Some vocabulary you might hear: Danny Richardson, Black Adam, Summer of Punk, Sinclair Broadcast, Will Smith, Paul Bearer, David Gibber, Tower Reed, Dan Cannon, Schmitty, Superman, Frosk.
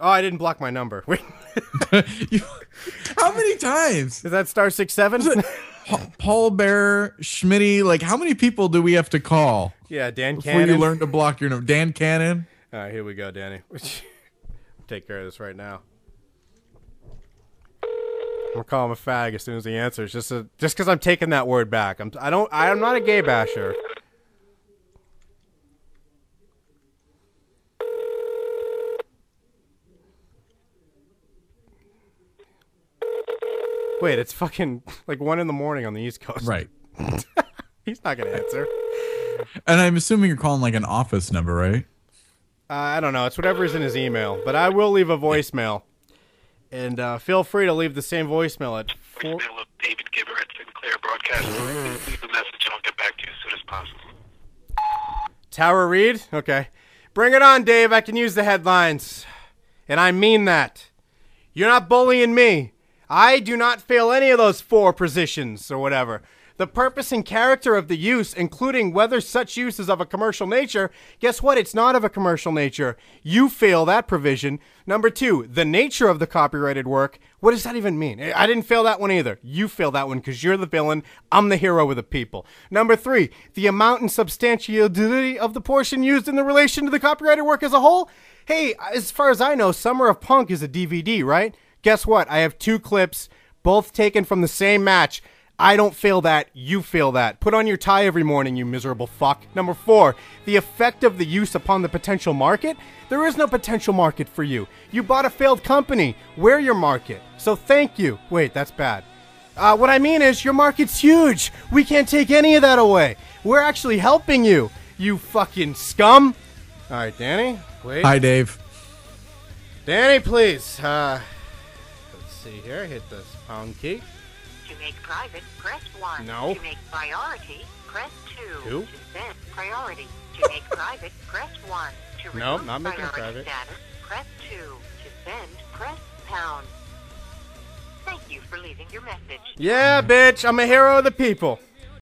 Oh, I didn't block my number. Wait. How many times? Is that star 67? Paul Bearer, Schmitty, like how many people do we have to call? Yeah, Dan Cannon. Before you learn to block your number. Dan Cannon. All right, here we go, Danny. Take care of this right now. I'm gonna call him a fag as soon as he answers, just because I'm taking that word back. I'm not a gay basher. Wait, it's fucking like 1 a.m. on the East Coast. Right. He's not gonna answer. And I'm assuming you're calling like an office number, right? I don't know. It's whatever is in his email, but I will leave a voicemail. And feel free to leave the same voicemail at voicemail of David Gibber at Sinclair Broadcast. Leave the message and I'll get back to you as soon as possible. Tower Reed? Okay. Bring it on, Dave. I can use the headlines. And I mean that. You're not bullying me. I do not fill any of those 4 positions or whatever. The purpose and character of the use, including whether such use is of a commercial nature, guess what? It's not of a commercial nature. You fail that provision. Number 2, the nature of the copyrighted work. What does that even mean? I didn't fail that one either. You fail that one because you're the villain. I'm the hero of the people. Number 3, the amount and substantiality of the portion used in the relation to the copyrighted work as a whole. Hey, as far as I know, Summer of Punk is a DVD, right? Guess what? I have 2 clips, both taken from the same match. I don't feel that. You feel that. Put on your tie every morning, you miserable fuck. Number 4, the effect of the use upon the potential market. There is no potential market for you. You bought a failed company. We're your market. So thank you. Wait, that's bad. What I mean is your market's huge. We can't take any of that away. We're actually helping you, you fucking scum. All right, Danny. Wait. Hi, Dave. Danny, please. Let's see here. Hit this pound key. To make private, press 1. No. To make priority, press 2. To send priority. To make private, press 1. To remove not making priority status, press 2. To send, press pound. Thank you for leaving your message. Yeah, bitch, I'm a hero of the people.